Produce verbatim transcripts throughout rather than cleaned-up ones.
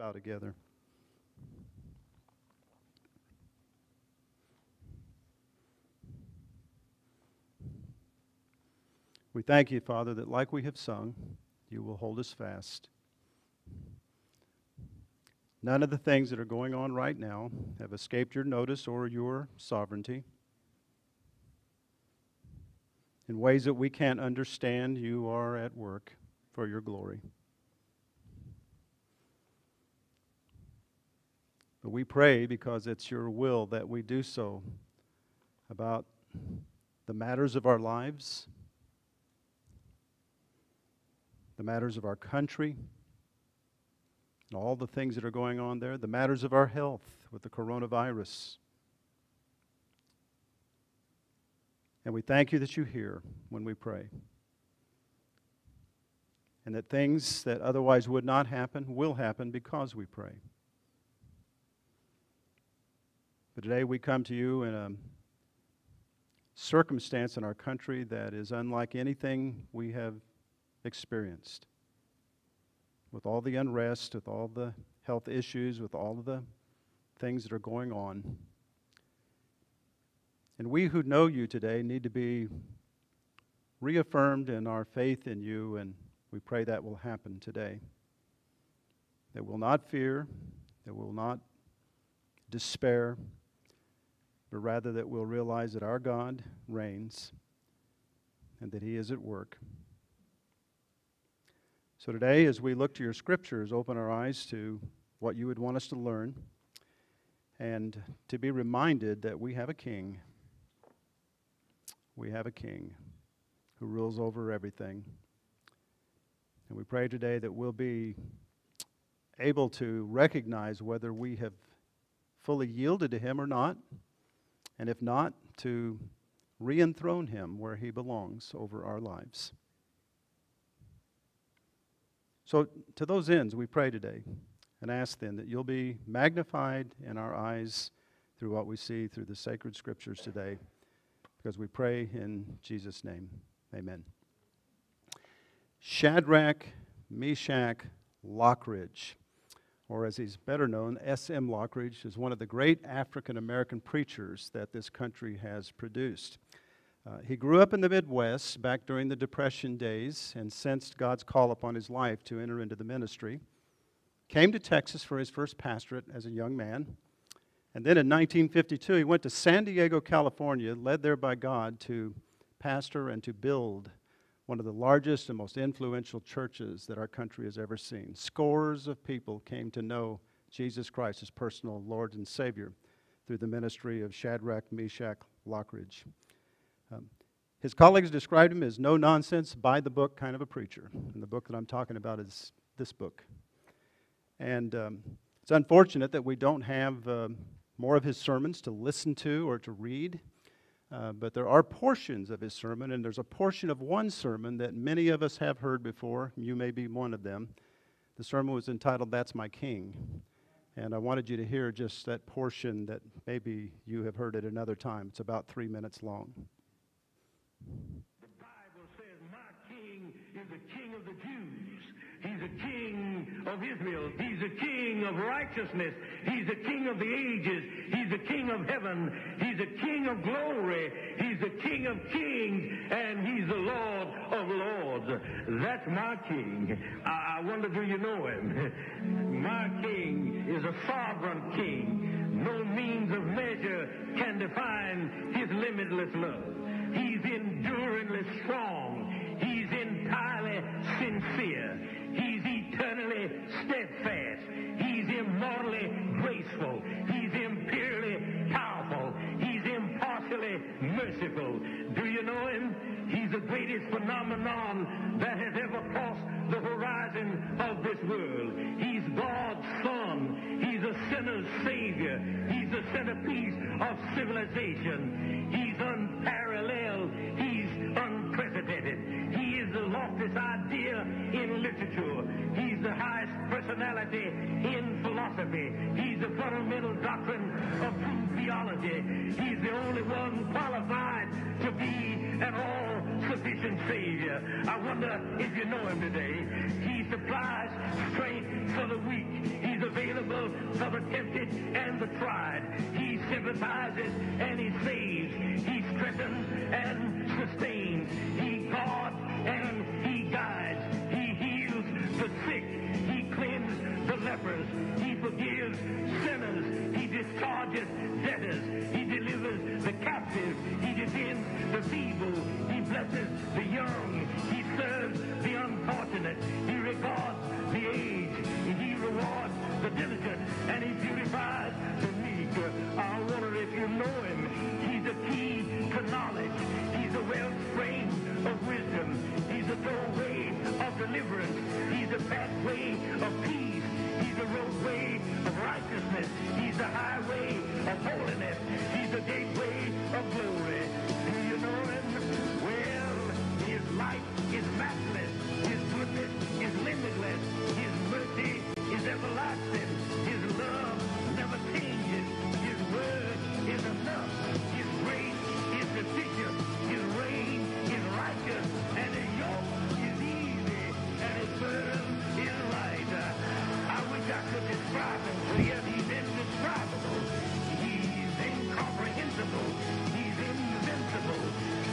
bow together. We thank you, Father, that like we have sung, you will hold us fast. None of the things that are going on right now have escaped your notice or your sovereignty. In ways that we can't understand, you are at work for your glory. But we pray, because it's your will that we do so, about the matters of our lives, the matters of our country, and all the things that are going on there, the matters of our health with the coronavirus. And we thank you that you hear when we pray, and that things that otherwise would not happen will happen because we pray. But today we come to you in a circumstance in our country that is unlike anything we have experienced. With all the unrest, with all the health issues, with all of the things that are going on. And we who know you today need to be reaffirmed in our faith in you, and we pray that will happen today. That we'll not fear, that we'll not despair, but rather that we'll realize that our God reigns and that he is at work. So today, as we look to your scriptures, open our eyes to what you would want us to learn and to be reminded that we have a king. We have a king who rules over everything. And we pray today that we'll be able to recognize whether we have fully yielded to him or not, and if not, to re-enthrone him where he belongs over our lives. So to those ends, we pray today and ask then that you'll be magnified in our eyes through what we see through the sacred scriptures today, because we pray in Jesus' name. Amen. Shadrach, Meshach, Lockridge, or as he's better known, S M Lockridge, is one of the great African-American preachers that this country has produced. Uh, he grew up in the Midwest back during the Depression days and sensed God's call upon his life to enter into the ministry. Came to Texas for his first pastorate as a young man. And then in nineteen fifty-two, he went to San Diego, California, led there by God to pastor and to build one of the largest and most influential churches that our country has ever seen. Scores of people came to know Jesus Christ as personal Lord and Savior through the ministry of Shadrach, Meshach, Lockridge. Um, his colleagues described him as no-nonsense, by-the-book kind of a preacher. And the book that I'm talking about is this book. And um, it's unfortunate that we don't have uh, more of his sermons to listen to or to read, uh, but there are portions of his sermon, and there's a portion of one sermon that many of us have heard before. You may be one of them. The sermon was entitled, "That's My King." And I wanted you to hear just that portion that maybe you have heard at another time. It's about three minutes long. The Bible says, "My king is the king of the Jews. He's a king of Israel. He's a king of righteousness. He's a king of the ages. He's a king of heaven. He's a king of glory. He's the king of kings. And he's the Lord of lords. That's my king." I, I wonder, do you know him? My king is a sovereign king. No means of measure can define his limitless love. He's enduringly strong. He's entirely sincere. He's eternally steadfast. He's immortally graceful. He's imperially powerful. He's impartially merciful. Do you know him? He's the greatest phenomenon that has ever crossed the horizon of this world. He's God's son. He's a sinner's savior. He's the centerpiece of civilization. He's unparalleled. He's unprecedented. He is the loftiest idea in literature. He's the highest personality in philosophy. He's the fundamental doctrine of true theology. He's the only one qualified to be an all-sufficient Savior. I wonder if you know him today. He supplies strength for the weak. He's a tried. He sympathizes and He saves. He strengthens and sustains. He guards and He guides. He heals the sick. He cleanses the lepers. He forgives sinners. He discharges debtors. He delivers the captives. He defends the feeble. He blesses the young. He serves the unfortunate. He regards the aged. He rewards the diligent. And He purifies the meek. I wonder if you know Him. He's the key to knowledge. He's a wellspring of wisdom. He's a doorway of deliverance. He's a pathway of peace. He's a roadway of righteousness. He's a highway of holiness. He's a gateway of glory. Do you know Him? Well, His light is matchless. His goodness is limitless. His mercy is everlasting. His love never changes. His word is enough. His grace is sufficient. His reign is righteous. And His yoke is easy. And His burden is light. I wish I could describe Him to you. He's indescribable. He's incomprehensible. He's invincible.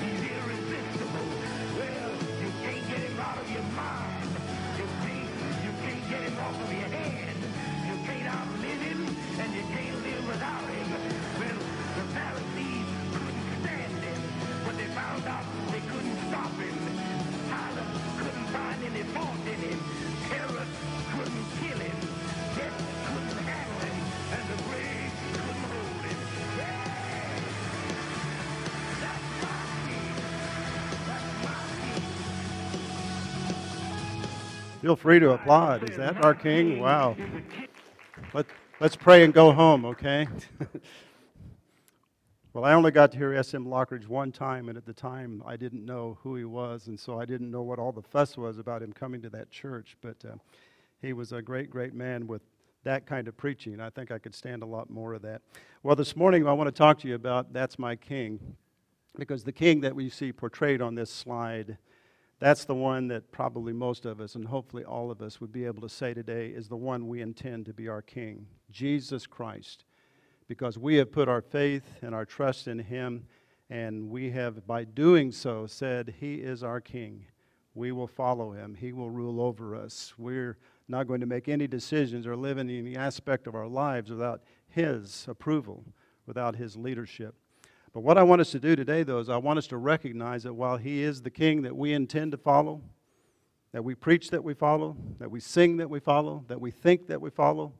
He's irresistible. Well, you can't get Him out of your mind. You can't, you can't get Him off of your hand. You can't outlive Him, and you can't live without Him. Well, the Pharisees couldn't stand Him, but they found out they couldn't stop Him. Pilate couldn't find any fault in Him. Herod couldn't kill Him. Death couldn't handle Him, and the grave couldn't hold Him. Feel free to applaud. Is that our King? Wow. Let, let's pray and go home, okay? Well, I only got to hear S M Lockridge one time, and at the time I didn't know who he was, and so I didn't know what all the fuss was about him coming to that church, but uh, he was a great, great man with that kind of preaching. I think I could stand a lot more of that. Well, this morning I want to talk to you about That's My King, because the king that we see portrayed on this slide, that's the one that probably most of us, and hopefully all of us, would be able to say today is the one we intend to be our King, Jesus Christ, because we have put our faith and our trust in Him, and we have, by doing so, said He is our King. We will follow Him. He will rule over us. We're not going to make any decisions or live in any aspect of our lives without His approval, without His leadership. But what I want us to do today, though, is I want us to recognize that while He is the King that we intend to follow, that we preach that we follow, that we sing that we follow, that we think that we follow,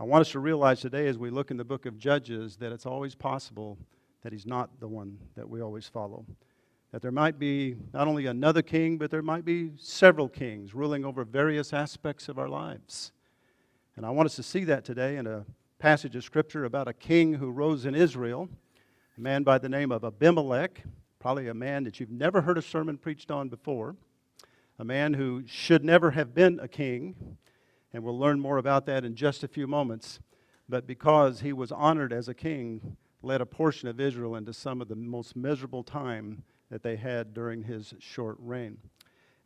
I want us to realize today as we look in the book of Judges that it's always possible that He's not the one that we always follow. That there might be not only another king, but there might be several kings ruling over various aspects of our lives. And I want us to see that today in a passage of Scripture about a king who rose in Israel, a man by the name of Abimelech, probably a man that you've never heard a sermon preached on before, a man who should never have been a king, and we'll learn more about that in just a few moments, but because he was honored as a king, led a portion of Israel into some of the most miserable time that they had during his short reign.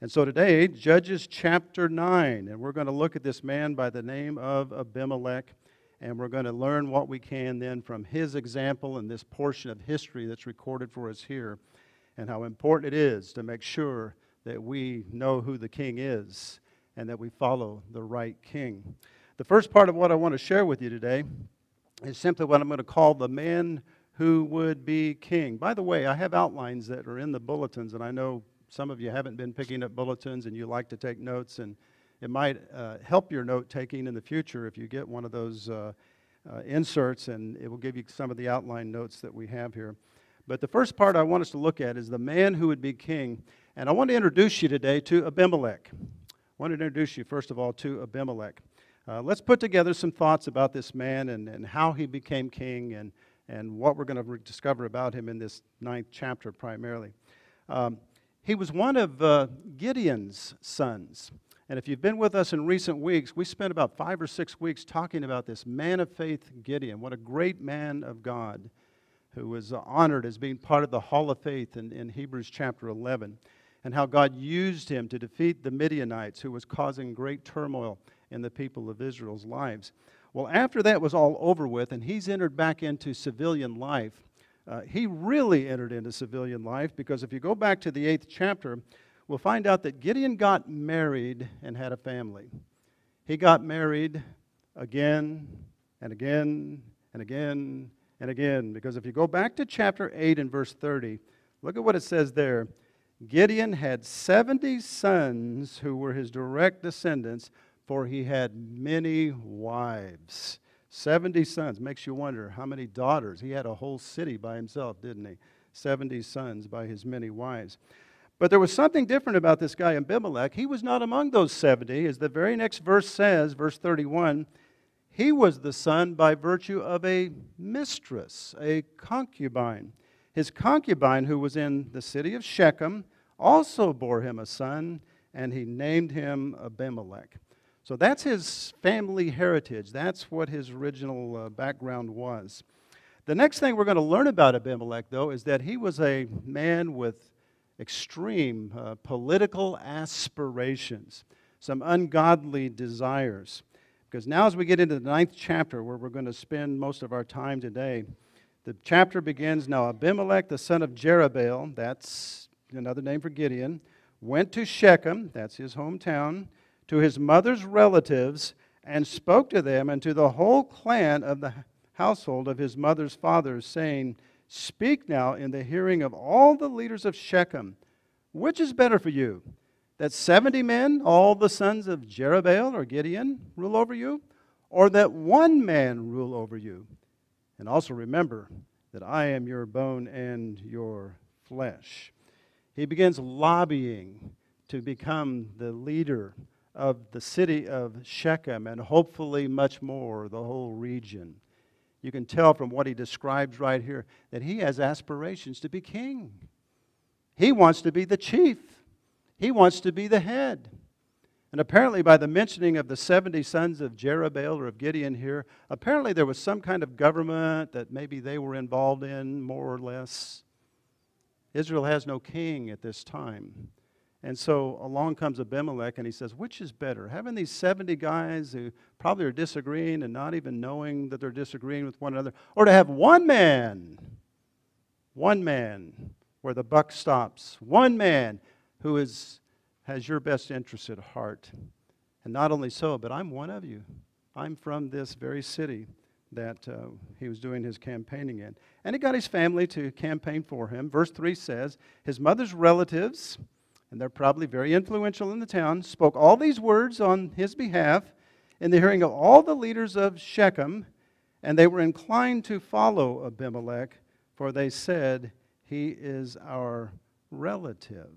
And so today, Judges chapter nine, and we're going to look at this man by the name of Abimelech, and we're going to learn what we can then from his example and this portion of history that's recorded for us here, and how important it is to make sure that we know who the king is and that we follow the right king. The first part of what I want to share with you today is simply what I'm going to call the man who would be king. By the way, I have outlines that are in the bulletins, and I know some of you haven't been picking up bulletins and you like to take notes, and it might uh, help your note-taking in the future if you get one of those uh, uh, inserts, and it will give you some of the outline notes that we have here. But the first part I want us to look at is the man who would be king. And I want to introduce you today to Abimelech. I want to introduce you, first of all, to Abimelech. Uh, let's put together some thoughts about this man and, and how he became king and, and what we're going to discover about him in this ninth chapter primarily. Um, he was one of uh, Gideon's sons. And if you've been with us in recent weeks, we spent about five or six weeks talking about this man of faith, Gideon. What a great man of God who was honored as being part of the Hall of Faith in, in Hebrews chapter eleven, and how God used him to defeat the Midianites, who was causing great turmoil in the people of Israel's lives. Well, after that was all over with and he's entered back into civilian life, uh, he really entered into civilian life, because if you go back to the eighth chapter, we'll find out that Gideon got married and had a family. He got married again and again and again and again, because if you go back to chapter eight and verse thirty, look at what it says there. Gideon had seventy sons who were his direct descendants, for he had many wives. seventy sons. Makes you wonder how many daughters. He had a whole city by himself, didn't he? seventy sons by his many wives. But there was something different about this guy Abimelech. He was not among those seventy. As the very next verse says, verse thirty-one, he was the son by virtue of a mistress, a concubine. His concubine, who was in the city of Shechem, also bore him a son, and he named him Abimelech. So that's his family heritage. That's what his original uh, background was. The next thing we're going to learn about Abimelech, though, is that he was a man with extreme uh, political aspirations, some ungodly desires. Because now as we get into the ninth chapter, where we're going to spend most of our time today, the chapter begins, now Abimelech, the son of Jerubbaal, that's another name for Gideon, went to Shechem, that's his hometown, to his mother's relatives, and spoke to them and to the whole clan of the household of his mother's father, saying, "Speak now in the hearing of all the leaders of Shechem, which is better for you, that seventy men, all the sons of Jerubbaal or Gideon, rule over you, or that one man rule over you? And also remember that I am your bone and your flesh." He begins lobbying to become the leader of the city of Shechem, and hopefully much more, the whole region. You can tell from what he describes right here that he has aspirations to be king. He wants to be the chief. He wants to be the head. And apparently by the mentioning of the seventy sons of Jerubbaal or of Gideon here, apparently there was some kind of government that maybe they were involved in, more or less. Israel has no king at this time. And so along comes Abimelech and he says, which is better? Having these seventy guys who probably are disagreeing and not even knowing that they're disagreeing with one another, or to have one man, one man where the buck stops, one man who is... has your best interest at heart. And not only so, but I'm one of you. I'm from this very city that uh, he was doing his campaigning in. And he got his family to campaign for him. Verse three says, his mother's relatives, and they're probably very influential in the town, spoke all these words on his behalf in the hearing of all the leaders of Shechem, and they were inclined to follow Abimelech, for they said, he is our relative.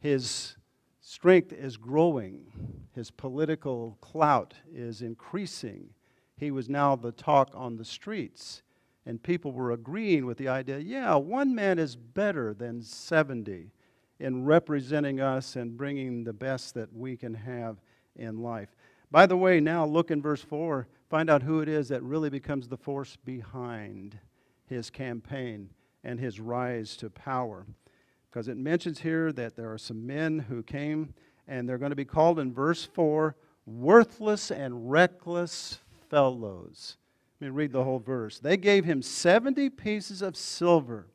His strength is growing. His political clout is increasing. He was now the talk on the streets. And people were agreeing with the idea, yeah, one man is better than seventy in representing us and bringing the best that we can have in life. By the way, now look in verse four. Find out who it is that really becomes the force behind his campaign and his rise to power. Because it mentions here that there are some men who came, and they're going to be called in verse four, worthless and reckless fellows. Let me read the whole verse. They gave him seventy pieces of silver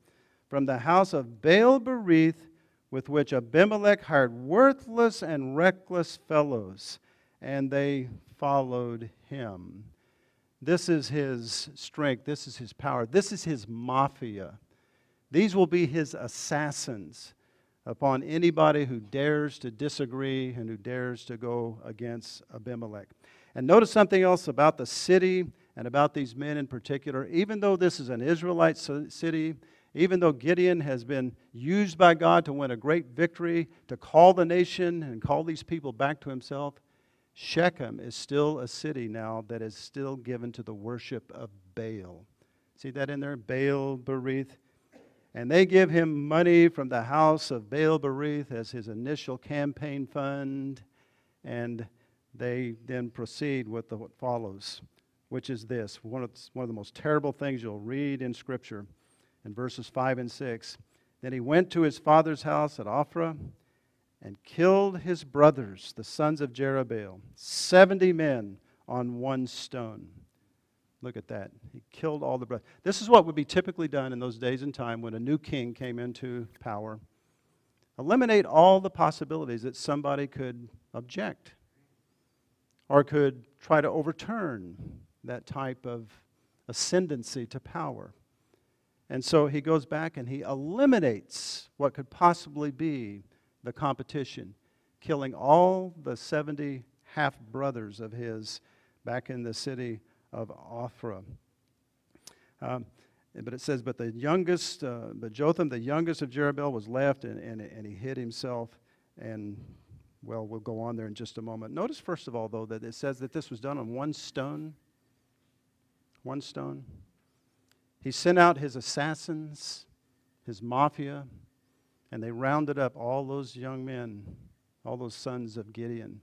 from the house of Baal-berith, with which Abimelech hired worthless and reckless fellows, and they followed him. This is his strength. This is his power. This is his mafia. These will be his assassins upon anybody who dares to disagree and who dares to go against Abimelech. And notice something else about the city and about these men in particular. Even though this is an Israelite city, even though Gideon has been used by God to win a great victory, to call the nation and call these people back to himself, Shechem is still a city now that is still given to the worship of Baal. See that in there? Baal-berith. And they give him money from the house of Baal-berith as his initial campaign fund. And they then proceed with the, what follows, which is this. One of, one of the most terrible things you'll read in Scripture in verses five and six. Then he went to his father's house at Ophrah and killed his brothers, the sons of Jerubbaal, seventy men, on one stone. Look at that. He killed all the brothers. This is what would be typically done in those days and time when a new king came into power. Eliminate all the possibilities that somebody could object or could try to overturn that type of ascendancy to power. And so he goes back and he eliminates what could possibly be the competition, killing all the seventy half-brothers of his back in the city of Ophrah. Um, but it says, but the youngest, uh, but Jotham, the youngest of Jerubbaal, was left, and, and, and he hid himself. And, well, we'll go on there in just a moment. Notice, first of all, though, that it says that this was done on one stone. One stone. He sent out his assassins, his mafia, and they rounded up all those young men, all those sons of Gideon.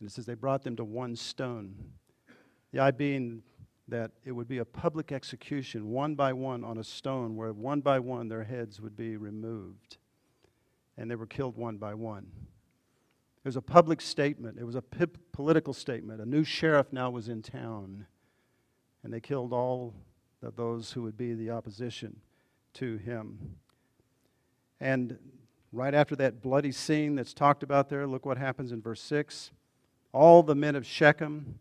And it says they brought them to one stone. The idea being that it would be a public execution, one by one on a stone, where one by one their heads would be removed. And they were killed one by one. It was a public statement. It was a political statement. A new sheriff now was in town. And they killed all of those who would be the opposition to him. And right after that bloody scene that's talked about there, look what happens in verse six. All the men of Shechem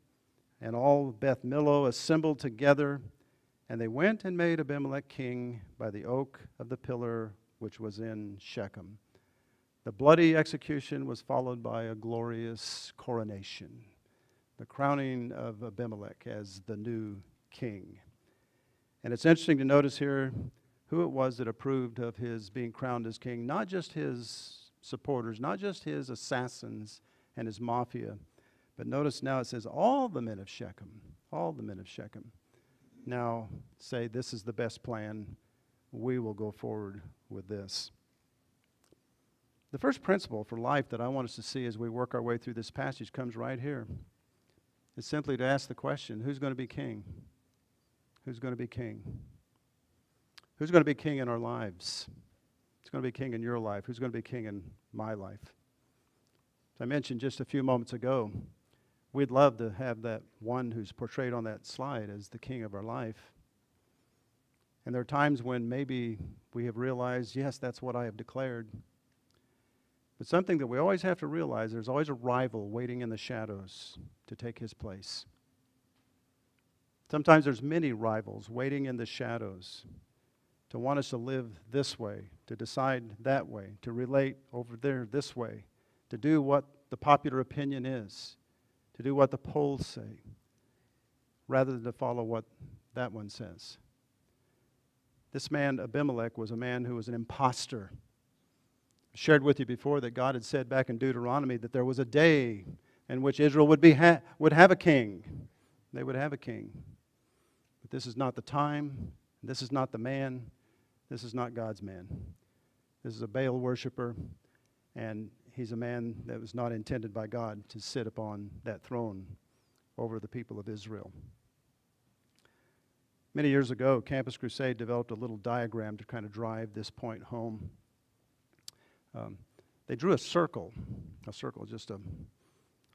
and all Beth-Millo assembled together, and they went and made Abimelech king by the oak of the pillar which was in Shechem. The bloody execution was followed by a glorious coronation, the crowning of Abimelech as the new king. And it's interesting to notice here who it was that approved of his being crowned as king, not just his supporters, not just his assassins and his mafia, but notice now it says all the men of Shechem, all the men of Shechem now say this is the best plan, we will go forward with this. The first principle for life that I want us to see as we work our way through this passage comes right here. It's simply to ask the question, who's going to be king? Who's going to be king? Who's going to be king in our lives? Who's going to be king in your life? Who's going to be king in my life? As I mentioned just a few moments ago, we'd love to have that one who's portrayed on that slide as the king of our life. And there are times when maybe we have realized, yes, that's what I have declared. But something that we always have to realize, there's always a rival waiting in the shadows to take his place. Sometimes there's many rivals waiting in the shadows to want us to live this way, to decide that way, to relate over there this way, to do what the popular opinion is, to do what the polls say, rather than to follow what that one says. This man, Abimelech, was a man who was an imposter. I shared with you before that God had said back in Deuteronomy that there was a day in which Israel would, be ha would have a king. They would have a king. But this is not the time. This is not the man. This is not God's man. This is a Baal worshiper, and he's a man that was not intended by God to sit upon that throne over the people of Israel. Many years ago, Campus Crusade developed a little diagram to kind of drive this point home. Um, they drew a circle, a circle, just a,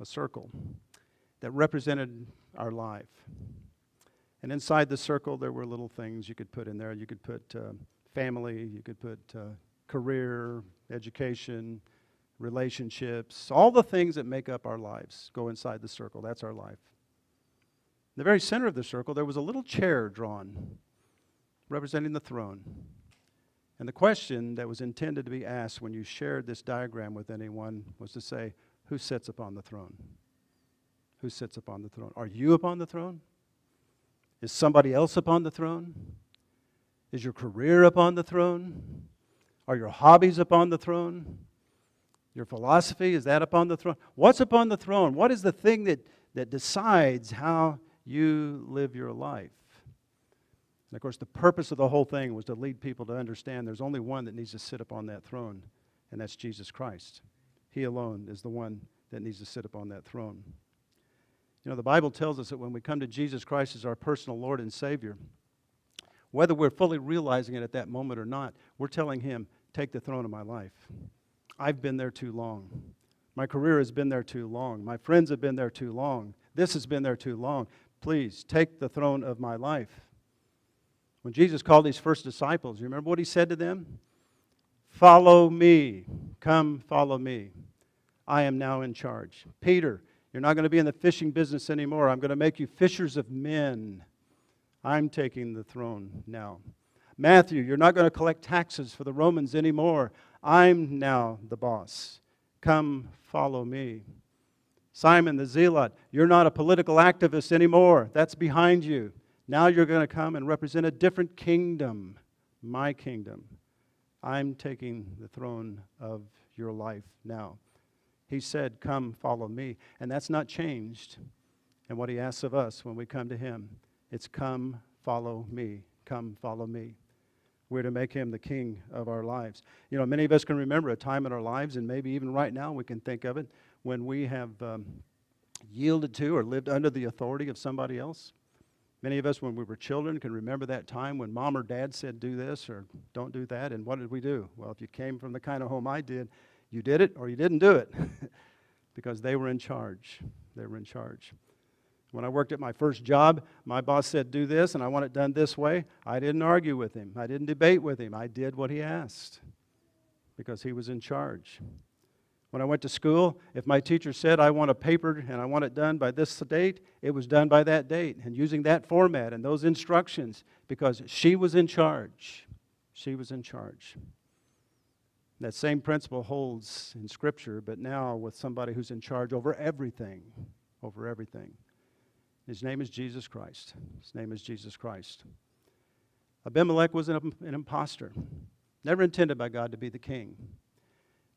a circle that represented our life. And inside the circle, there were little things you could put in there. You could put uh, family, you could put uh, career, education, relationships, all the things that make up our lives go inside the circle. That's our life. In the very center of the circle, there was a little chair drawn representing the throne. And the question that was intended to be asked when you shared this diagram with anyone was to say, who sits upon the throne? Who sits upon the throne? Are you upon the throne? Is somebody else upon the throne? Is your career upon the throne? Are your hobbies upon the throne? Your philosophy, is that upon the throne? What's upon the throne? What is the thing that, that decides how you live your life? And of course, the purpose of the whole thing was to lead people to understand there's only one that needs to sit upon that throne, and that's Jesus Christ. He alone is the one that needs to sit upon that throne. You know, the Bible tells us that when we come to Jesus Christ as our personal Lord and Savior, whether we're fully realizing it at that moment or not, we're telling Him, take the throne of my life. I've been there too long. My career has been there too long. My friends have been there too long. This has been there too long. Please take the throne of my life. When Jesus called these first disciples, you remember what he said to them? Follow me. Come, follow me. I am now in charge. Peter, you're not going to be in the fishing business anymore. I'm going to make you fishers of men. I'm taking the throne now. Matthew, you're not going to collect taxes for the Romans anymore. I'm now the boss. Come, follow me. Simon the Zealot, you're not a political activist anymore. That's behind you. Now you're going to come and represent a different kingdom, my kingdom. I'm taking the throne of your life now. He said, come, follow me. And that's not changed. And what he asks of us when we come to him, it's come, follow me. Come, follow me. We're to make him the king of our lives. You know, many of us can remember a time in our lives, and maybe even right now we can think of it, when we have um, yielded to or lived under the authority of somebody else. Many of us, when we were children, can remember that time when mom or dad said, do this or don't do that, and what did we do? Well, if you came from the kind of home I did, you did it or you didn't do it because they were in charge. They were in charge. When I worked at my first job, my boss said, do this, and I want it done this way. I didn't argue with him. I didn't debate with him. I did what he asked because he was in charge. When I went to school, if my teacher said, I want a paper and I want it done by this date, it was done by that date and using that format and those instructions because she was in charge. She was in charge. That same principle holds in Scripture, but now with somebody who's in charge over everything, over everything. His name is Jesus Christ. His name is Jesus Christ. Abimelech was an, an imposter, never intended by God to be the king.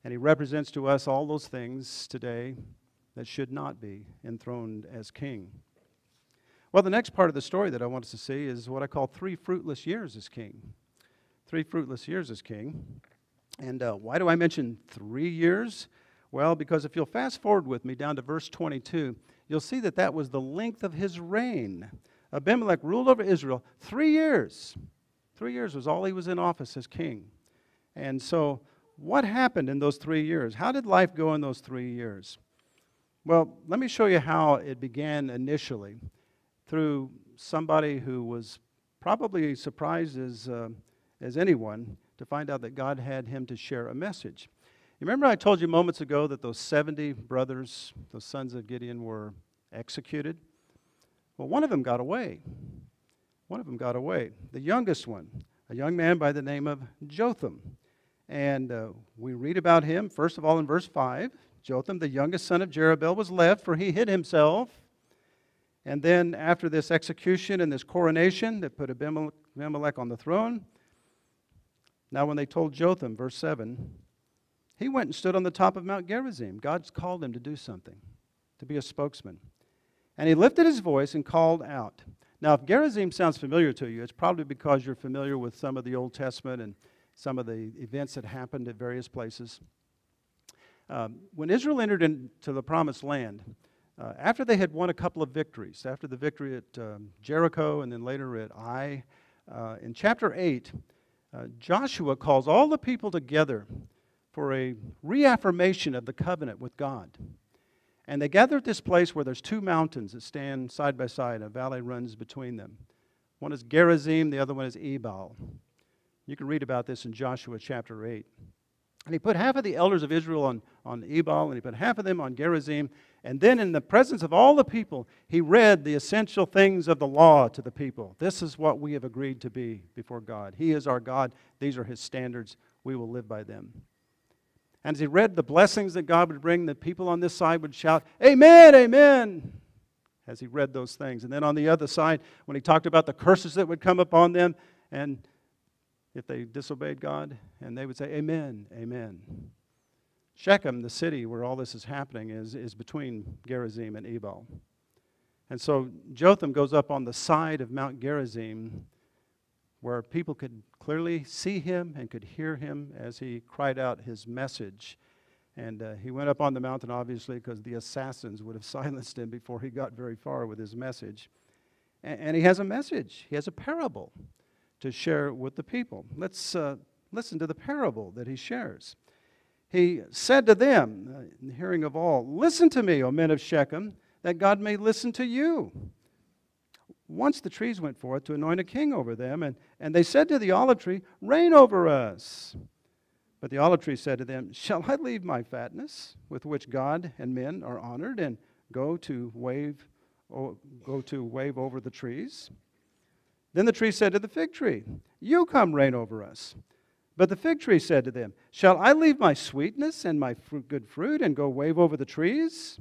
And he represents to us all those things today that should not be enthroned as king. Well, the next part of the story that I want us to see is what I call three fruitless years as king. Three fruitless years as king. And uh, why do I mention three years? Well, because if you'll fast forward with me down to verse twenty-two, you'll see that that was the length of his reign. Abimelech ruled over Israel three years. Three years was all he was in office as king. And so what happened in those three years? How did life go in those three years? Well, let me show you how it began initially through somebody who was probably surprised as, uh, as anyone to find out that God had him to share a message. Remember I told you moments ago that those seventy brothers, those sons of Gideon, were executed? Well, one of them got away. One of them got away. The youngest one, a young man by the name of Jotham. And uh, we read about him, first of all, in verse five. Jotham, the youngest son of Jerubbaal, was left, for he hid himself. And then after this execution and this coronation that put Abimelech on the throne, now when they told Jotham, verse seven, he went and stood on the top of Mount Gerizim. God's called him to do something, to be a spokesman. And he lifted his voice and called out. Now, if Gerizim sounds familiar to you, it's probably because you're familiar with some of the Old Testament and some of the events that happened at various places. Um, when Israel entered into the Promised Land, uh, after they had won a couple of victories, after the victory at um, Jericho and then later at Ai, uh, in chapter eight, uh, Joshua calls all the people together for a reaffirmation of the covenant with God. And they gather at this place where there's two mountains that stand side by side, and a valley runs between them. One is Gerizim, the other one is Ebal. You can read about this in Joshua chapter eight. And he put half of the elders of Israel on, on Ebal, and he put half of them on Gerizim. And then in the presence of all the people, he read the essential things of the law to the people. This is what we have agreed to be before God. He is our God. These are his standards. We will live by them. And as he read the blessings that God would bring, the people on this side would shout, amen, amen, as he read those things. And then on the other side, when he talked about the curses that would come upon them, and if they disobeyed God, and they would say, amen, amen. Shechem, the city where all this is happening, is, is between Gerizim and Ebal. And so Jotham goes up on the side of Mount Gerizim, where people could clearly see him and could hear him as he cried out his message. And uh, he went up on the mountain, obviously, because the assassins would have silenced him before he got very far with his message. And, and he has a message. He has a parable to share with the people. Let's uh, listen to the parable that he shares. He said to them, uh, in the hearing of all, listen to me, O men of Shechem, that God may listen to you. Once the trees went forth to anoint a king over them, and, and they said to the olive tree, reign over us. But the olive tree said to them, shall I leave my fatness, with which God and men are honored, and go to wave, oh, go to wave over the trees? Then the tree said to the fig tree, you come reign over us. But the fig tree said to them, shall I leave my sweetness and my fruit, good fruit, and go wave over the trees?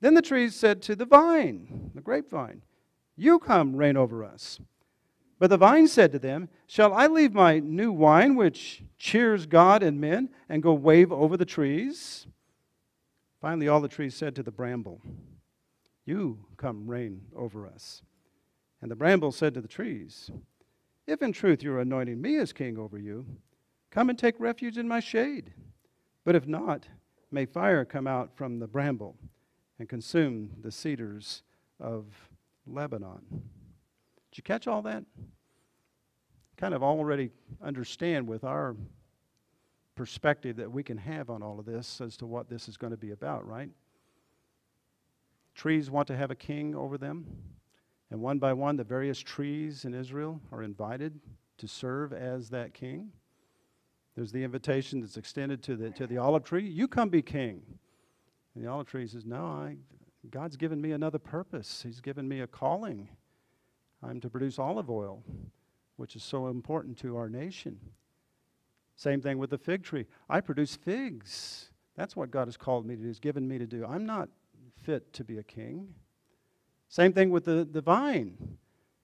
Then the trees said to the vine, the grapevine, you come reign over us. But the vine said to them, shall I leave my new wine, which cheers God and men, and go wave over the trees? Finally, all the trees said to the bramble, you come reign over us. And the bramble said to the trees, if in truth you are anointing me as king over you, come and take refuge in my shade. But if not, may fire come out from the bramble and consume the cedars of Lebanon. Did you catch all that? Kind of already understand with our perspective that we can have on all of this as to what this is going to be about, right? Trees want to have a king over them, and one by one the various trees in Israel are invited to serve as that king. There's the invitation that's extended to the to the olive tree, you come be king. And the olive tree says, no, I, God's given me another purpose. He's given me a calling. I'm to produce olive oil, which is so important to our nation. Same thing with the fig tree. I produce figs. That's what God has called me to do, has given me to do. I'm not fit to be a king. Same thing with the, the vine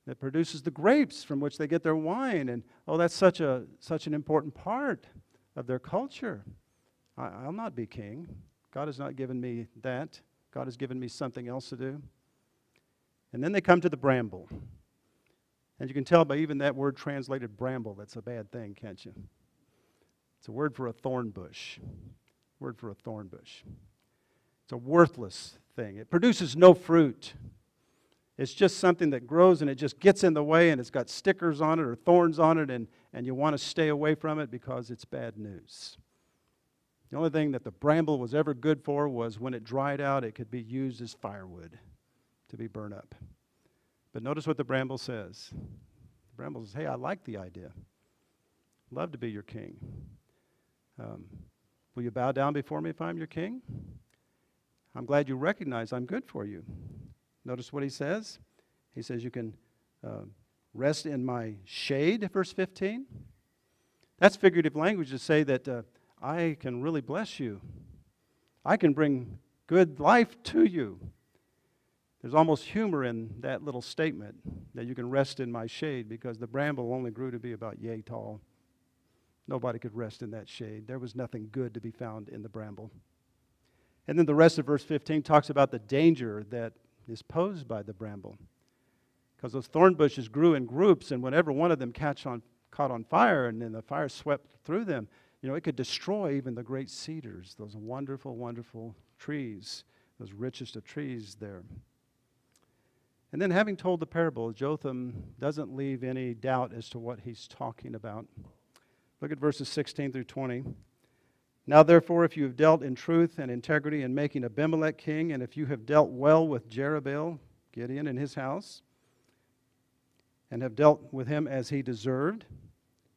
that produces the grapes from which they get their wine. And, oh, that's such, a, such an important part of their culture. I, I'll not be king. God has not given me that. God has given me something else to do. And then they come to the bramble. And you can tell by even that word translated bramble, that's a bad thing, can't you? It's a word for a thorn bush. Word for a thorn bush. It's a worthless thing. It produces no fruit. It's just something that grows and it just gets in the way and it's got stickers on it or thorns on it, and, and you want to stay away from it because it's bad news. The only thing that the bramble was ever good for was when it dried out, it could be used as firewood to be burned up. But notice what the bramble says. The bramble says, hey, I like the idea. Love to be your king. Um, will you bow down before me if I'm your king? I'm glad you recognize I'm good for you. Notice what he says. He says you can uh, rest in my shade, verse fifteen. That's figurative language to say that uh, I can really bless you. I can bring good life to you. There's almost humor in that little statement that you can rest in my shade, because the bramble only grew to be about yay tall. Nobody could rest in that shade. There was nothing good to be found in the bramble. And then the rest of verse fifteen talks about the danger that is posed by the bramble, because those thorn bushes grew in groups, and whenever one of them catch on, caught on fire and then the fire swept through them, you know, it could destroy even the great cedars, those wonderful, wonderful trees, those richest of trees there. And then, having told the parable, Jotham doesn't leave any doubt as to what he's talking about. Look at verses sixteen through twenty. Now, therefore, if you have dealt in truth and integrity in making Abimelech king, and if you have dealt well with Jerubbaal, Gideon, and his house, and have dealt with him as he deserved,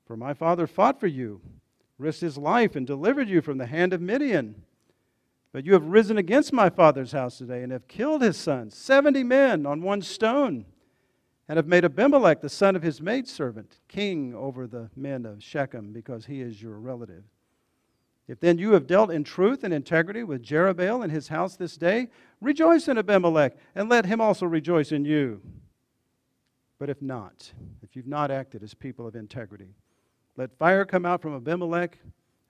for my father fought for you, risked his life, and delivered you from the hand of Midian. But you have risen against my father's house today, and have killed his sons, seventy men on one stone, and have made Abimelech, the son of his maidservant, king over the men of Shechem, because he is your relative. If then you have dealt in truth and integrity with Jerubbaal and his house this day, rejoice in Abimelech, and let him also rejoice in you. But if not, if you've not acted as people of integrity, let fire come out from Abimelech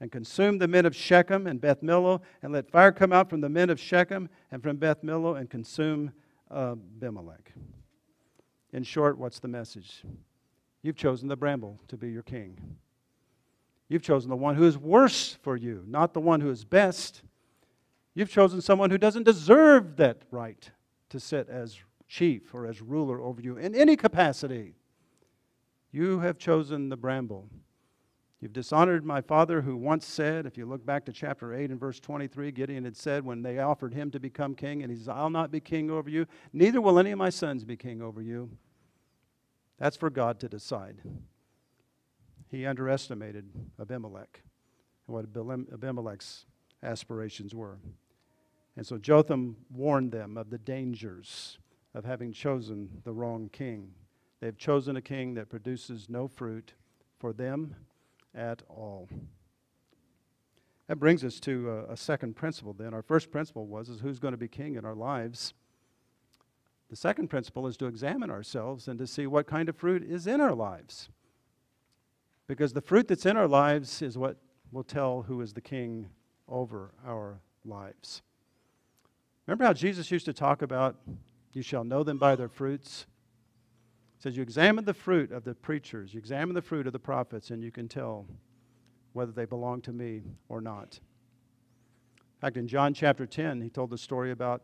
and consume the men of Shechem and Beth-Millo, and let fire come out from the men of Shechem and from Beth-Millo and consume Abimelech. In short, what's the message? You've chosen the bramble to be your king. You've chosen the one who is worse for you, not the one who is best. You've chosen someone who doesn't deserve that right to sit as chief or as ruler over you in any capacity. You have chosen the bramble You've dishonored my father who once said, if you look back to chapter eight and verse twenty-three, Gideon had said when they offered him to become king, and he says, I'll not be king over you, neither will any of my sons be king over you. That's for God to decide. He underestimated Abimelech and what Abimelech's aspirations were. And so Jotham warned them of the dangers of having chosen the wrong king. They've chosen a king that produces no fruit for them at all. That brings us to a, a second principle then. Our first principle was is who's going to be king in our lives. The second principle is to examine ourselves and to see what kind of fruit is in our lives. Because the fruit that's in our lives is what will tell who is the king over our lives. Remember how Jesus used to talk about, you shall know them by their fruits? He says, you examine the fruit of the preachers, you examine the fruit of the prophets, and you can tell whether they belong to me or not. In fact, in John chapter ten, he told the story about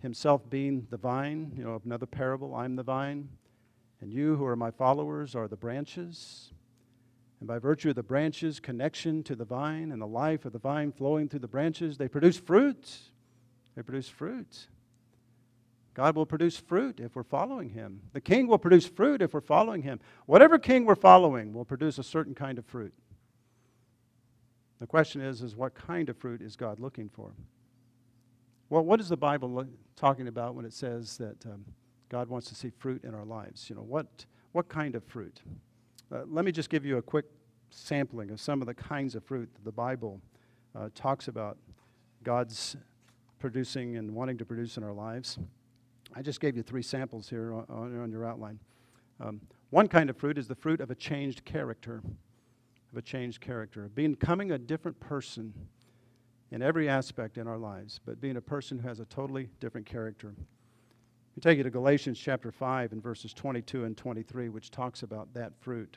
himself being the vine, you know, another parable, I'm the vine, and you who are my followers are the branches. And by virtue of the branches' connection to the vine and the life of the vine flowing through the branches, they produce fruit. They produce fruit. God will produce fruit if we're following him. The king will produce fruit if we're following him. Whatever king we're following will produce a certain kind of fruit. The question is, is what kind of fruit is God looking for? Well, what is the Bible lo- talking about when it says that um, God wants to see fruit in our lives? You know, what, what kind of fruit? Uh, let me just give you a quick sampling of some of the kinds of fruit that the Bible uh, talks about God's producing and wanting to produce in our lives. I just gave you three samples here on, on your outline. Um, one kind of fruit is the fruit of a changed character, of a changed character, becoming a different person in every aspect in our lives, but being a person who has a totally different character. We take you to Galatians chapter five and verses twenty-two and twenty-three, which talks about that fruit.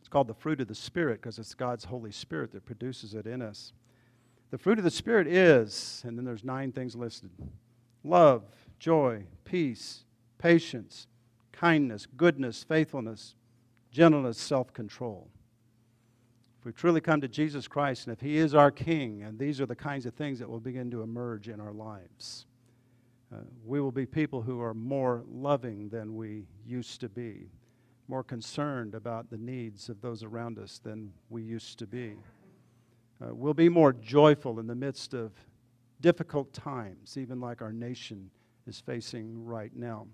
It's called the fruit of the Spirit because it's God's Holy Spirit that produces it in us. The fruit of the Spirit is, and then there's nine things listed, love, joy, peace, patience, kindness, goodness, faithfulness, gentleness, self-control. If we truly come to Jesus Christ and if he is our King, and these are the kinds of things that will begin to emerge in our lives, uh, we will be people who are more loving than we used to be, more concerned about the needs of those around us than we used to be. Uh, we'll be more joyful in the midst of difficult times, even like our nation is facing right now.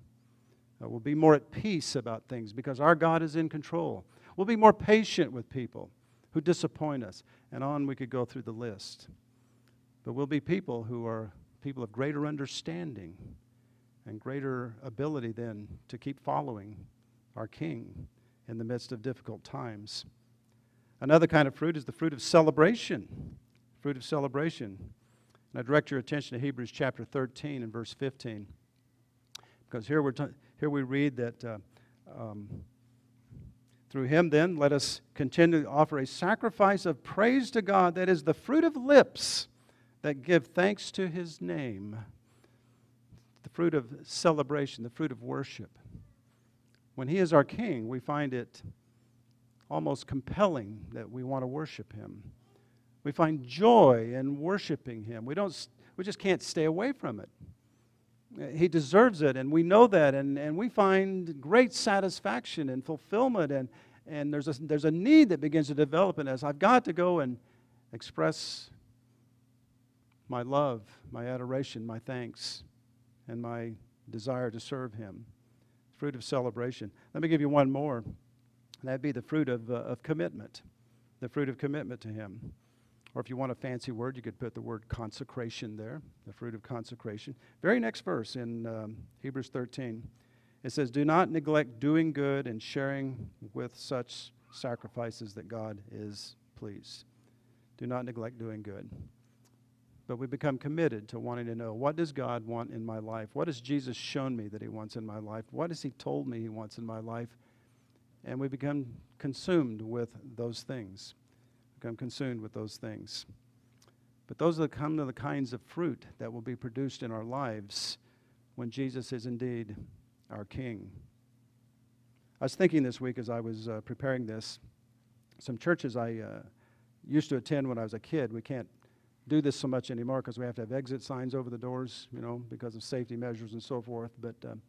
Uh, we'll be more at peace about things because our God is in control. We'll be more patient with people who disappoint us. And on we could go through the list. But we'll be people who are people of greater understanding and greater ability then to keep following our King in the midst of difficult times. Another kind of fruit is the fruit of celebration. Fruit of celebration. And I direct your attention to Hebrews chapter thirteen and verse fifteen, because here we're t- here we read that uh, um, through him then let us continue to offer a sacrifice of praise to God, that is the fruit of lips that give thanks to his name. The fruit of celebration, the fruit of worship. When he is our King, we find it almost compelling that we want to worship him. We find joy in worshiping him. We don't. We just can't stay away from it. He deserves it, and we know that, and, and we find great satisfaction and fulfillment, and, and there's, a, there's a need that begins to develop in us. I've got to go and express my love, my adoration, my thanks, and my desire to serve him. Fruit of celebration. Let me give you one more. That'd be the fruit of, uh, of commitment, the fruit of commitment to him. Or if you want a fancy word, you could put the word consecration there, the fruit of consecration. Very next verse in um, Hebrews thirteen, it says, do not neglect doing good and sharing with such sacrifices that God is pleased. Do not neglect doing good. But we become committed to wanting to know, what does God want in my life? What has Jesus shown me that he wants in my life? What has he told me he wants in my life? And we become consumed with those things. Become consumed with those things. But those are the, kind of the kinds of fruit that will be produced in our lives when Jesus is indeed our King. I was thinking this week as I was uh, preparing this some churches I uh, used to attend when I was a kid. We can't do this so much anymore because we have to have exit signs over the doors, you know, because of safety measures and so forth. But um,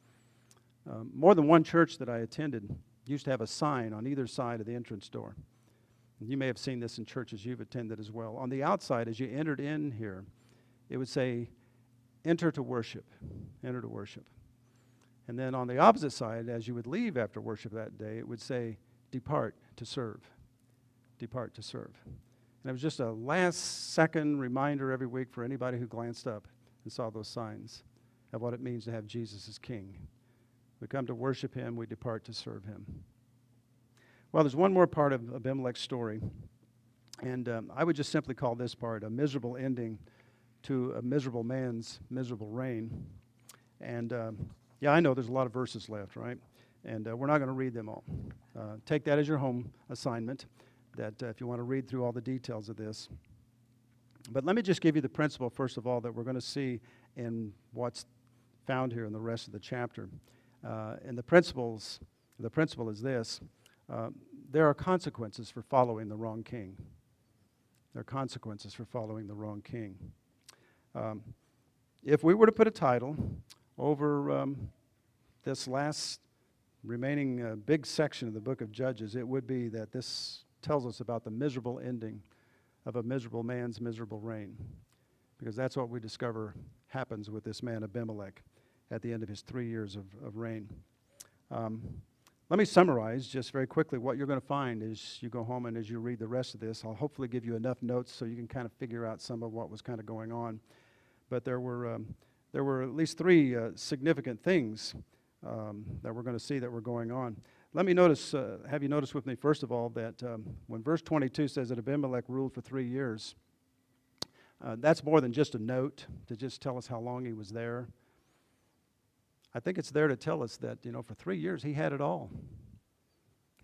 uh, more than one church that I attended used to have a sign on either side of the entrance door. And you may have seen this in churches you've attended as well. On the outside, as you entered in here, it would say, "Enter to worship, enter to worship." And then on the opposite side, as you would leave after worship that day, it would say, "Depart to serve, depart to serve." And it was just a last-second reminder every week for anybody who glanced up and saw those signs of what it means to have Jesus as King. We come to worship him, we depart to serve him. Well, there's one more part of Abimelech's story, and um, I would just simply call this part a miserable ending to a miserable man's miserable reign. And um, yeah, I know there's a lot of verses left, right? And uh, we're not going to read them all. Uh, take that as your home assignment, that uh, if you want to read through all the details of this. But let me just give you the principle, first of all, that we're going to see in what's found here in the rest of the chapter. Uh, and the principles, the principle is this. Uh, there are consequences for following the wrong king. There are consequences for following the wrong king. Um, if we were to put a title over um, this last remaining uh, big section of the book of Judges, it would be that this tells us about the miserable ending of a miserable man's miserable reign, because that's what we discover happens with this man Abimelech at the end of his three years of, of reign. Um, Let me summarize just very quickly what you're going to find as you go home and as you read the rest of this. I'll hopefully give you enough notes so you can kind of figure out some of what was kind of going on. But there were, um, there were at least three uh, significant things um, that we're going to see that were going on. Let me notice, uh, have you noticed with me, first of all, that um, when verse twenty-two says that Abimelech ruled for three years, uh, that's more than just a note to just tell us how long he was there. I think it's there to tell us that, you know, for three years he had it all.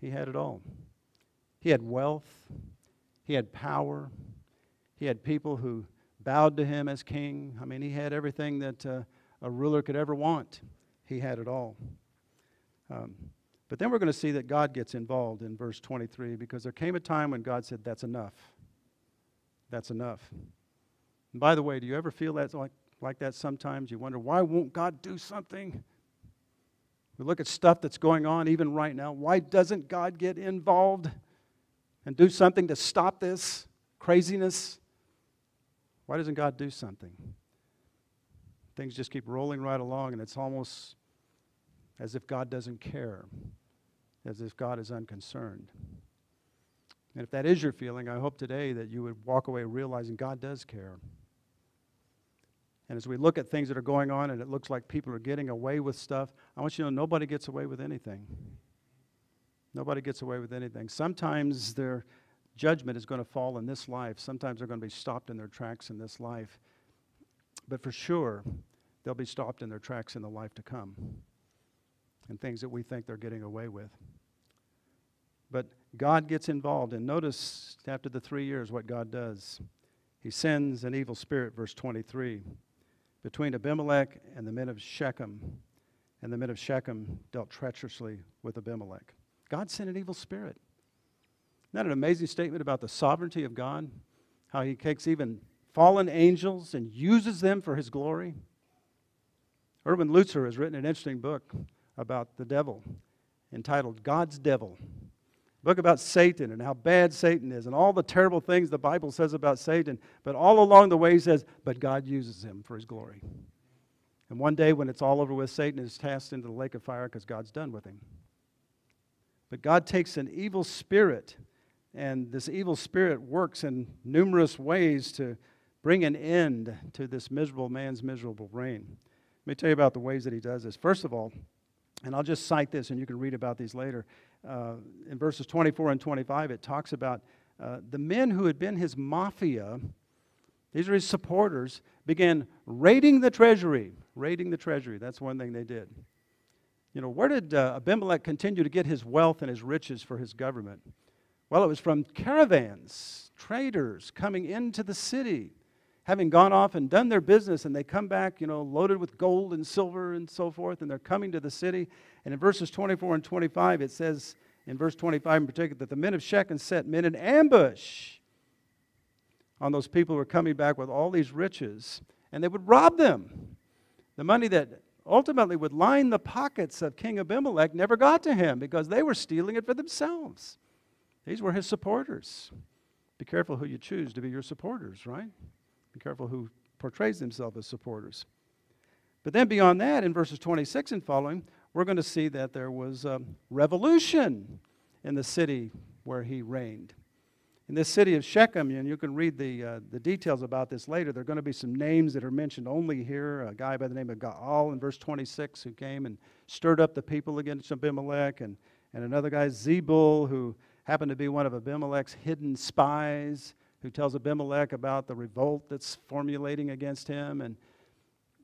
He had it all. He had wealth. He had power. He had people who bowed to him as king. I mean, he had everything that uh, a ruler could ever want. He had it all. Um, but then we're going to see that God gets involved in verse twenty-three, because there came a time when God said, "That's enough. That's enough." And by the way, do you ever feel that's like, like that sometimes? You wonder, why won't God do something? We look at stuff that's going on even right now. Why doesn't God get involved and do something to stop this craziness? Why doesn't God do something? Things just keep rolling right along, and it's almost as if God doesn't care, as if God is unconcerned. And if that is your feeling, I hope today that you would walk away realizing God does care. And as we look at things that are going on and it looks like people are getting away with stuff, I want you to know nobody gets away with anything. Nobody gets away with anything. Sometimes their judgment is going to fall in this life. Sometimes they're going to be stopped in their tracks in this life. But for sure, they'll be stopped in their tracks in the life to come, and things that we think they're getting away with. But God gets involved. And notice after the three years what God does. He sends an evil spirit, verse twenty-three. Between Abimelech and the men of Shechem, and the men of Shechem dealt treacherously with Abimelech. God sent an evil spirit. Isn't that an amazing statement about the sovereignty of God? How he takes even fallen angels and uses them for his glory? Urban Lutzer has written an interesting book about the devil entitled God's Devil. A book about Satan and how bad Satan is and all the terrible things the Bible says about Satan. But all along the way he says, but God uses him for his glory. And one day when it's all over with, Satan is cast into the lake of fire because God's done with him. But God takes an evil spirit, and this evil spirit works in numerous ways to bring an end to this miserable man's miserable reign. Let me tell you about the ways that he does this. First of all, and I'll just cite this and you can read about these later. Uh, in verses twenty-four and twenty-five, it talks about uh, the men who had been his mafia, these are his supporters, began raiding the treasury. Raiding the treasury, that's one thing they did. You know, where did uh, Abimelech continue to get his wealth and his riches for his government? Well, it was from caravans, traders coming into the city, having gone off and done their business, and they come back, you know, loaded with gold and silver and so forth, and they're coming to the city. And in verses twenty-four and twenty-five, it says, in verse twenty-five in particular, that the men of Shechem set men in ambush on those people who were coming back with all these riches, and they would rob them. The money that ultimately would line the pockets of King Abimelech never got to him because they were stealing it for themselves. These were his supporters. Be careful who you choose to be your supporters, right? Be careful who portrays themselves as supporters. But then beyond that, in verses twenty-six and following, we're going to see that there was a revolution in the city where he reigned. In this city of Shechem, and you can read the, uh, the details about this later, there are going to be some names that are mentioned only here. A guy by the name of Gaal in verse twenty-six who came and stirred up the people against Abimelech, and, and another guy, Zebul, who happened to be one of Abimelech's hidden spies, who tells Abimelech about the revolt that's formulating against him. And,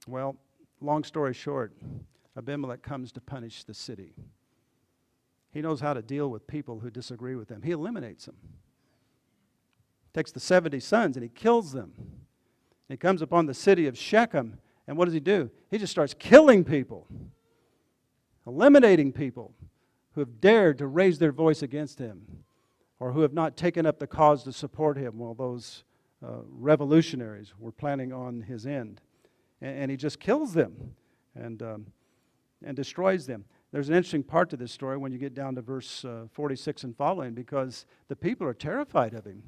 well, long story short, Abimelech comes to punish the city. He knows how to deal with people who disagree with him. He eliminates them. Takes the seventy sons and he kills them. He comes upon the city of Shechem, and what does he do? He just starts killing people, eliminating people who have dared to raise their voice against him or who have not taken up the cause to support him while those uh, revolutionaries were planning on his end. And, and he just kills them and, um, and destroys them. There's an interesting part to this story when you get down to verse uh, forty-six and following, because the people are terrified of him,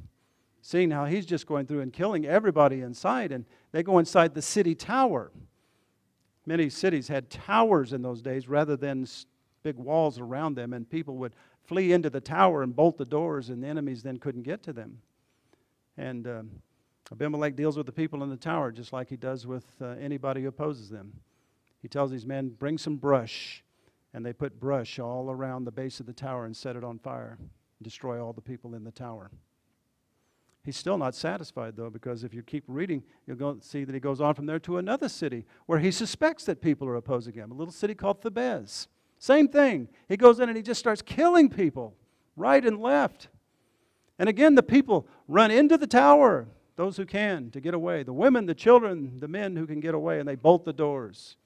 seeing how he's just going through and killing everybody inside. And they go inside the city tower. Many cities had towers in those days rather than big walls around them, and people would flee into the tower and bolt the doors, and the enemies then couldn't get to them. And uh, Abimelech deals with the people in the tower just like he does with uh, anybody who opposes them. He tells these men, bring some brush, and they put brush all around the base of the tower and set it on fire and destroy all the people in the tower. He's still not satisfied, though, because if you keep reading, you'll go see that he goes on from there to another city where he suspects that people are opposing him, a little city called Thebez. Same thing. He goes in and he just starts killing people right and left. And again, the people run into the tower, those who can, to get away. The women, the children, the men who can get away, and they bolt the doors.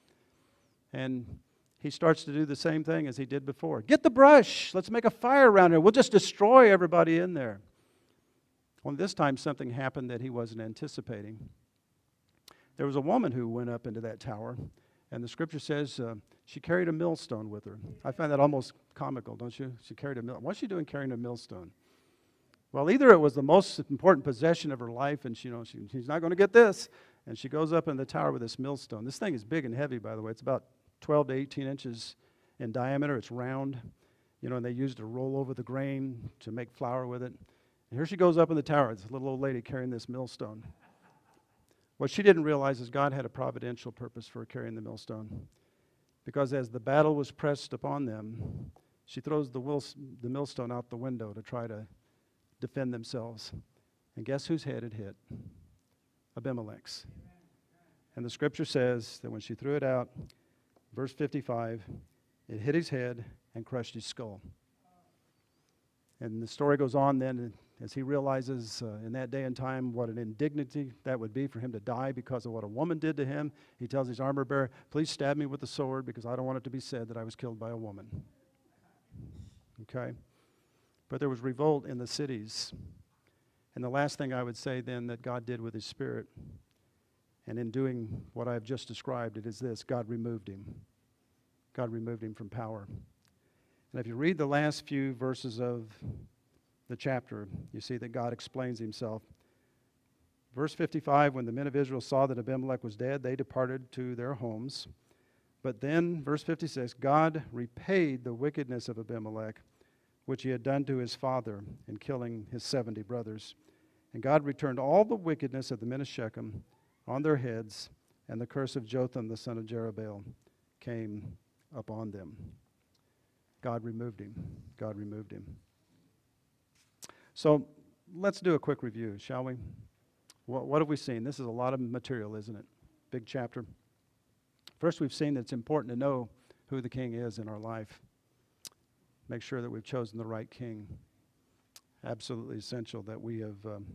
And he starts to do the same thing as he did before. Get the brush. Let's make a fire around here. We'll just destroy everybody in there. Well, this time something happened that he wasn't anticipating. There was a woman who went up into that tower, and the scripture says uh, she carried a millstone with her. I find that almost comical, don't you? She carried a millstone. What's she doing carrying a millstone? Well, either it was the most important possession of her life, and she, you know, she, she's not going to get this, and she goes up in the tower with this millstone. This thing is big and heavy, by the way. It's about twelve to eighteen inches in diameter. It's round, you know, and they used to roll over the grain to make flour with it. Here she goes up in the tower, this little old lady carrying this millstone. What she didn't realize is God had a providential purpose for her carrying the millstone. Because as the battle was pressed upon them, she throws the, will, the millstone out the window to try to defend themselves. And guess whose head it hit? Abimelech's. And the scripture says that when she threw it out, verse fifty-five, it hit his head and crushed his skull. And the story goes on then, as he realizes uh, in that day and time what an indignity that would be for him to die because of what a woman did to him. He tells his armor bearer, please stab me with the sword because I don't want it to be said that I was killed by a woman. Okay? But there was revolt in the cities. And the last thing I would say then that God did with his spirit, and in doing what I have just described, it is this: God removed him. God removed him from power. And if you read the last few verses of the chapter, you see that God explains himself. Verse fifty-five, when the men of Israel saw that Abimelech was dead, they departed to their homes. But then, verse fifty-six, God repaid the wickedness of Abimelech, which he had done to his father in killing his seventy brothers. And God returned all the wickedness of the men of Shechem on their heads, and the curse of Jotham, the son of Jerubbaal, came upon them. God removed him. God removed him. So let's do a quick review, shall we? What, what have we seen? This is a lot of material, isn't it? Big chapter. First, we've seen that it's important to know who the king is in our life. Make sure that we've chosen the right king. Absolutely essential that we have um,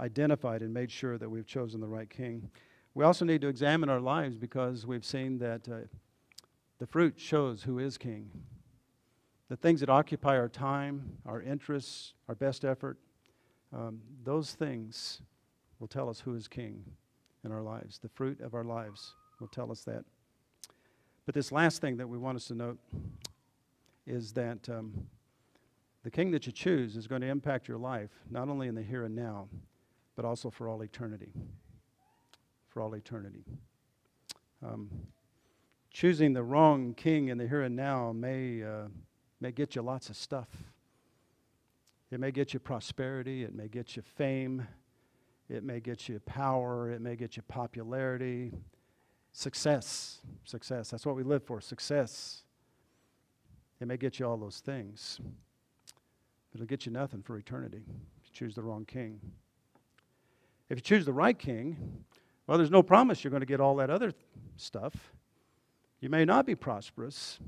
identified and made sure that we've chosen the right king. We also need to examine our lives, because we've seen that uh, the fruit shows who is king. the things that occupy our time, our interests, our best effort, um, those things will tell us who is king in our lives. The fruit of our lives will tell us that. But this last thing that we want us to note is that um, the king that you choose is going to impact your life, not only in the here and now, but also for all eternity. For all eternity. Um, choosing the wrong king in the here and now may, uh, may get you lots of stuff. It may get you prosperity. It may get you fame. It may get you power. It may get you popularity. Success, success, that's what we live for, success. It may get you all those things, but it'll get you nothing for eternity if you choose the wrong king. If you choose the right king, well, there's no promise you're going to get all that other th- stuff. You may not be prosperous.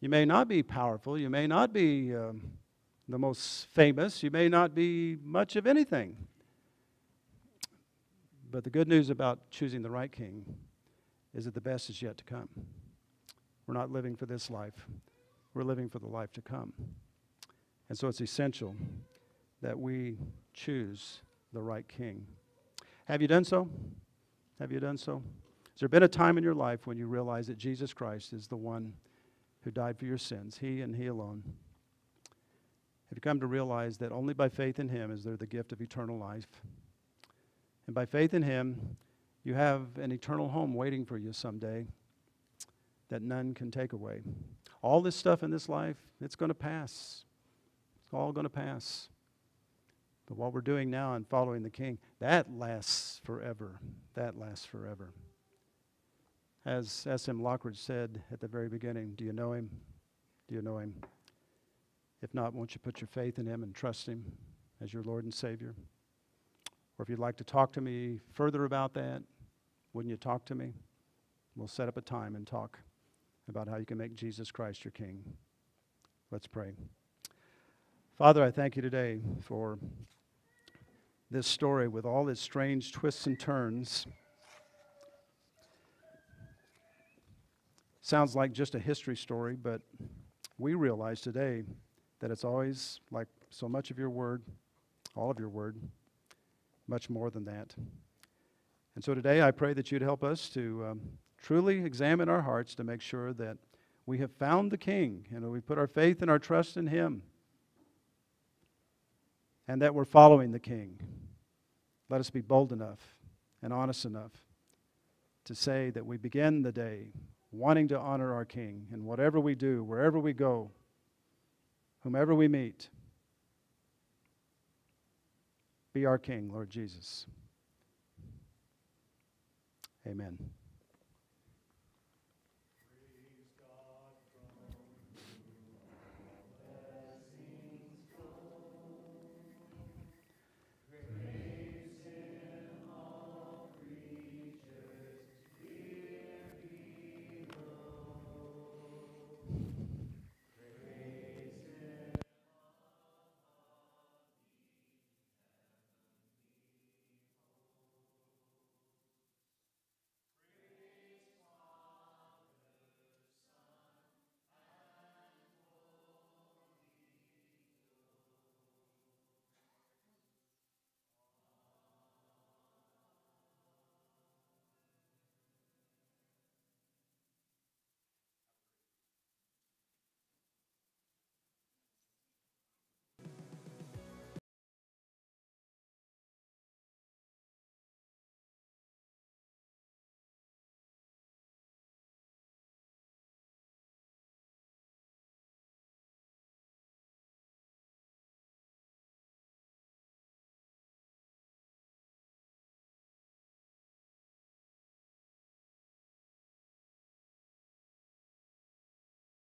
You may not be powerful. You may not be um, the most famous. You may not be much of anything. But the good news about choosing the right king is that the best is yet to come. We're not living for this life. We're living for the life to come. And so it's essential that we choose the right king. Have you done so? Have you done so? Has there been a time in your life when you realized that Jesus Christ is the one who died for your sins, he and he alone? Have you come to realize that only by faith in him is there the gift of eternal life? And by faith in him, you have an eternal home waiting for you someday that none can take away. All this stuff in this life, it's going to pass. It's all going to pass. But what we're doing now and following the King, that lasts forever. That lasts forever. As S M Lockridge said at the very beginning, do you know him? Do you know him? If not, won't you put your faith in him and trust him as your Lord and Savior? Or if you'd like to talk to me further about that, wouldn't you talk to me? We'll set up a time and talk about how you can make Jesus Christ your King. Let's pray. Father, I thank you today for this story with all its strange twists and turns. Sounds like just a history story, but we realize today that it's always like so much of your word, all of your word, much more than that. And so today I pray that you'd help us to um, truly examine our hearts to make sure that we have found the King and that we put our faith and our trust in him and that we're following the King. Let us be bold enough and honest enough to say that we begin the day wanting to honor our King in whatever we do, wherever we go, whomever we meet. Be our King, Lord Jesus. Amen.